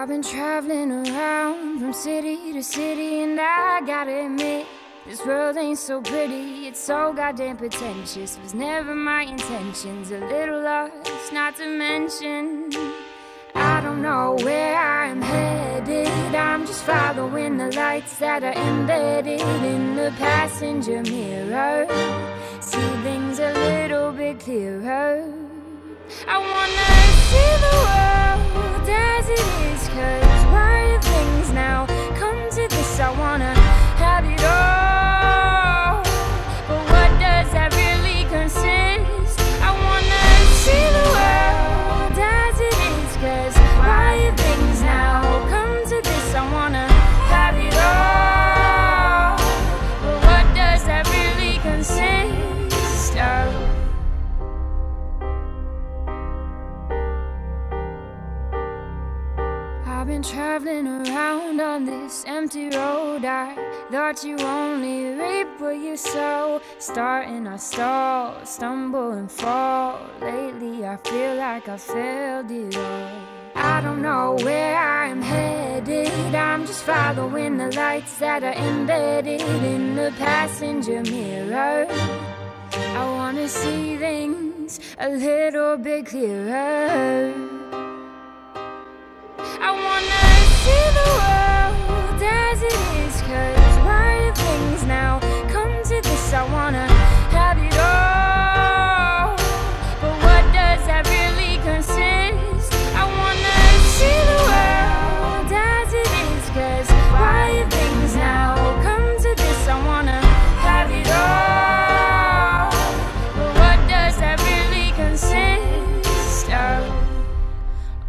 I've been traveling around from city to city, and I gotta admit, this world ain't so pretty. It's so goddamn pretentious. Was never my intentions. A little lost, not to mention I don't know where I'm headed. I'm just following the lights that are embedded in the passenger mirror. See things a little bit clearer. I wanna see the world as it is, 'cause why are things now come to this? I wanna have it all, but what does that really consist? I wanna see the world as it is, 'cause why are things now come to this? I wanna have it all, but what does that really consist of? I've been traveling around on this empty road. I thought you only reap what you sow. Starting I stall, stumble and fall. Lately I feel like I failed it all. I don't know where I'm headed. I'm just following the lights that are embedded in the passenger mirror. I wanna see things a little bit clearer. I wanna see the world as it is, 'cause why do things now come to this? I wanna have it all, but what does that really consist? I wanna see the world as it is, 'cause why do things now come to this? I wanna have it all, but what does that really consist of?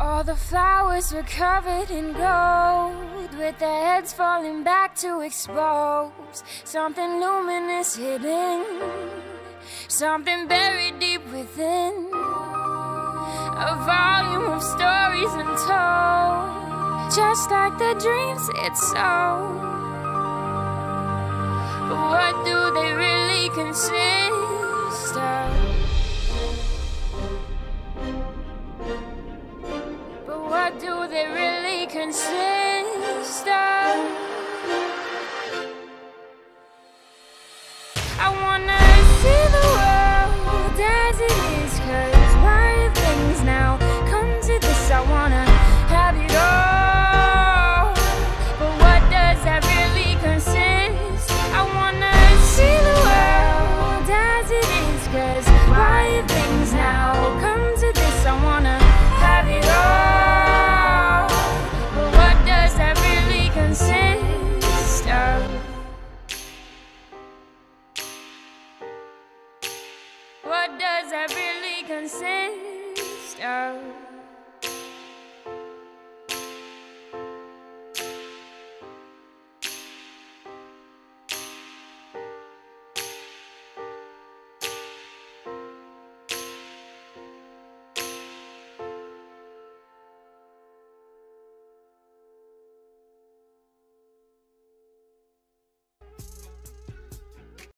All the flowers were covered in gold, with their heads falling back to expose something luminous hidden, something buried deep within. A volume of stories untold, just like their dreams, it's so. But what do they really consist of? What do they really consist of? I wanna see the world as it is, 'cause why are things now come to this? I wanna have it all, but what does that really consist? I wanna see the world as it is, 'cause why are things now come to this? I wanna have it all. What does that really consist of?